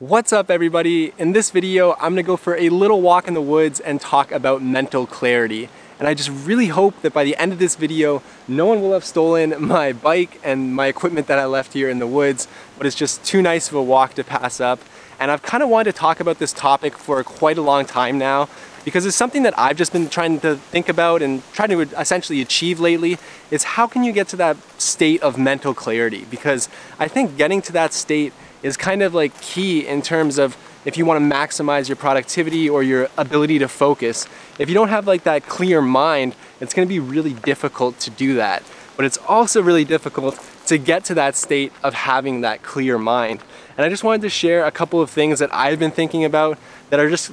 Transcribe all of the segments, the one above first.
What's up everybody? In this video, I'm gonna go for a little walk in the woods and talk about mental clarity. And I just really hope that by the end of this video, no one will have stolen my bike and my equipment that I left here in the woods, but it's just too nice of a walk to pass up. And I've kind of wanted to talk about this topic for quite a long time now, because it's something that I've just been trying to think about and trying to essentially achieve lately, is how can you get to that state of mental clarity? Because I think getting to that state is kind of like key in terms of if you want to maximize your productivity or your ability to focus. If you don't have like that clear mind, it's going to be really difficult to do that. But it's also really difficult to get to that state of having that clear mind. And I just wanted to share a couple of things that I've been thinking about that are just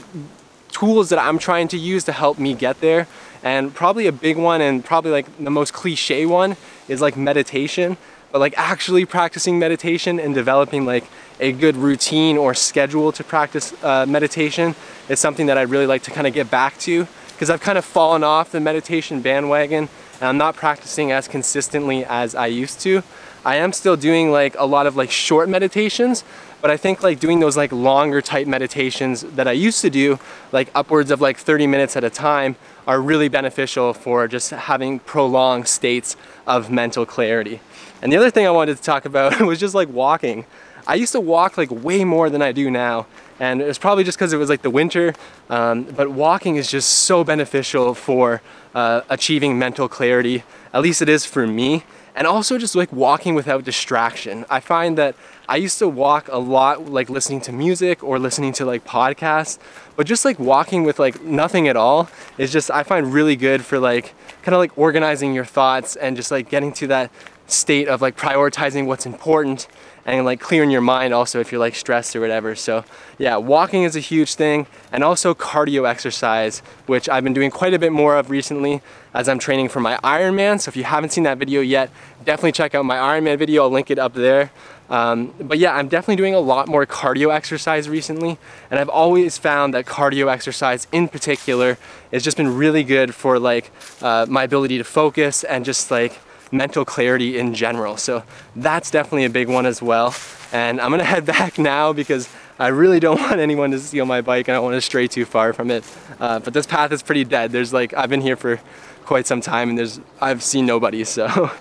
tools that I'm trying to use to help me get there. And probably a big one, and probably like the most cliche one, is like meditation. But like actually practicing meditation and developing like a good routine or schedule to practice meditation is something that I'd really like to kind of get back to, because I've kind of fallen off the meditation bandwagon and I'm not practicing as consistently as I used to. I am still doing like a lot of like short meditations, but I think like doing those like longer type meditations that I used to do, like upwards of like 30 minutes at a time, are really beneficial for just having prolonged states of mental clarity. And the other thing I wanted to talk about was just like walking. I used to walk like way more than I do now. And it was probably just because it was like the winter, but walking is just so beneficial for achieving mental clarity. At least it is for me. And also just like walking without distraction. I find that I used to walk a lot like listening to music or listening to like podcasts, but just like walking with like nothing at all is just, I find really good for like kind of like organizing your thoughts and just like getting to that state of like prioritizing what's important and like clearing your mind also if you're like stressed or whatever. So yeah, walking is a huge thing, and also cardio exercise, which I've been doing quite a bit more of recently as I'm training for my Ironman. So if you haven't seen that video yet, definitely check out my Ironman video. I'll link it up there. But yeah, I'm definitely doing a lot more cardio exercise recently, and I've always found that cardio exercise in particular has just been really good for like my ability to focus and just like mental clarity in general. So that's definitely a big one as well. And I'm gonna head back now because I really don't want anyone to steal my bike and I don't want to stray too far from it. But this path is pretty dead. There's like, I've been here for quite some time and I've seen nobody, so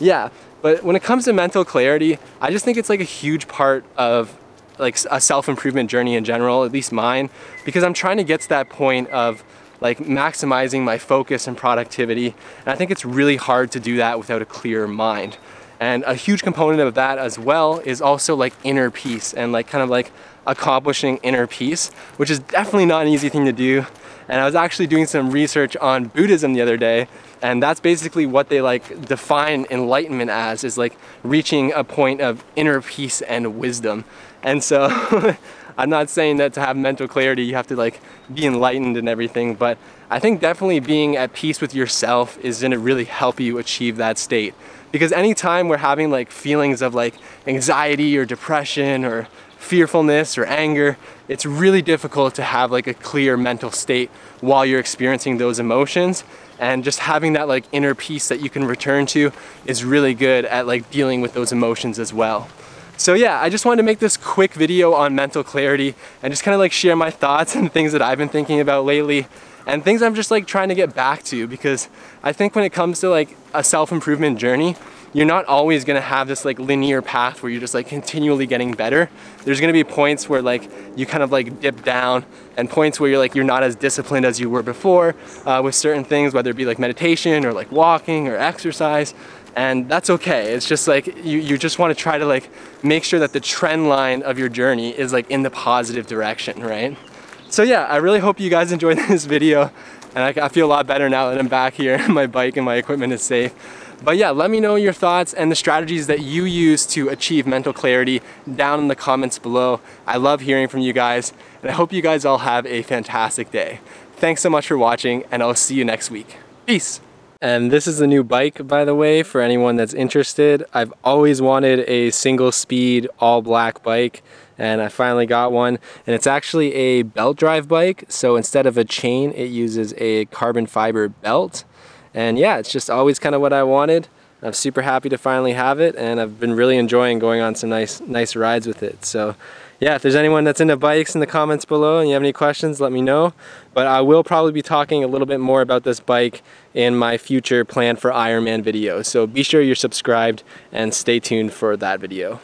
yeah. But when it comes to mental clarity, I just think it's like a huge part of like a self-improvement journey in general, at least mine, because I'm trying to get to that point of like maximizing my focus and productivity. And I think it's really hard to do that without a clear mind. And a huge component of that as well is also like inner peace and like kind of like accomplishing inner peace, which is definitely not an easy thing to do. And I was actually doing some research on Buddhism the other day, and that's basically what they like define enlightenment as, is like reaching a point of inner peace and wisdom. And so I'm not saying that to have mental clarity you have to like be enlightened and everything, but I think definitely being at peace with yourself is going to really help you achieve that state. Because anytime we're having like feelings of like anxiety or depression or fearfulness or anger, it's really difficult to have like a clear mental state while you're experiencing those emotions. And just having that like inner peace that you can return to is really good at like dealing with those emotions as well. So yeah, I just wanted to make this quick video on mental clarity and just kind of like share my thoughts and things that I've been thinking about lately and things I'm just like trying to get back to, because I think when it comes to like a self-improvement journey, you're not always gonna have this like linear path where you're just like continually getting better. There's gonna be points where like you kind of like dip down and points where you're like, you're not as disciplined as you were before with certain things, whether it be like meditation or like walking or exercise. And that's okay. It's just like, you just want to try to like make sure that the trend line of your journey is like in the positive direction, right? So yeah, I really hope you guys enjoyed this video, and I feel a lot better now that I'm back here and my bike and my equipment is safe. But yeah, let me know your thoughts and the strategies that you use to achieve mental clarity down in the comments below. I love hearing from you guys, and I hope you guys all have a fantastic day. Thanks so much for watching, and I'll see you next week. Peace. And this is the new bike, by the way, for anyone that's interested. I've always wanted a single speed, all black bike, and I finally got one. And it's actually a belt drive bike. So instead of a chain, it uses a carbon fiber belt. And yeah, it's just always kind of what I wanted. I'm super happy to finally have it, and I've been really enjoying going on some nice rides with it. So yeah, if there's anyone that's into bikes in the comments below and you have any questions, let me know. But I will probably be talking a little bit more about this bike in my future plan for Ironman videos. So be sure you're subscribed and stay tuned for that video.